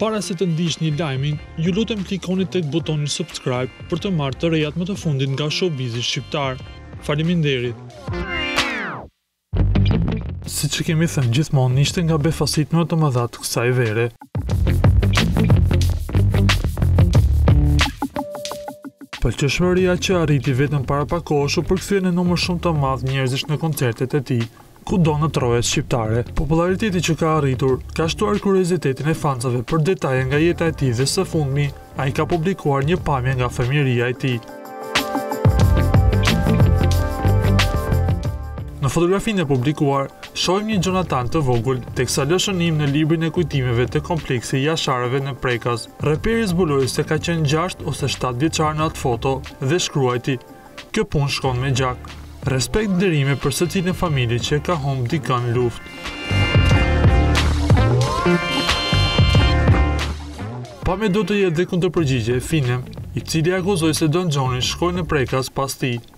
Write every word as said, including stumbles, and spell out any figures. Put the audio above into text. Para se të ndish një lajmin, ju lutem klikoni tek butonin subscribe për të marrë të rejat më të fundit nga showbizi shqiptar. Faleminderit. Si që kemi thënë gjithmonë, ishte nga befasit më të mëdha të kësaj vere. Pëlqeshmëria që arriti vetëm para pak kohësh u përkthye në numër shumë të madh njerëzish në koncertet e tij, kudo në trojet shqiptare. Populariteti që ka arritur ka shtuar kuriozitetin e fansave për detaje nga jeta e tij dhe së fundmi ai ka publikuar një pamje nga fëmijëria e tij. Në fotografinë e publikuar, shohim një Jonathan të vogël teksa lë shënim në librin e kujtimeve të kompleksi Jasharëve në Prekaz. Reperi zbuloi se ka qenë gjashtë ose shtatë vjeçar në atë foto dhe shkruajti: "Kjo punë shkon me gjak. Respekt nderime për secilin familje që ka humbur dikën luftë." Pamja do të jetë dhe kundërpërgjigje e Finem, i cili akuzoi se Don Xhoni shkoi në Prekaz pas tij.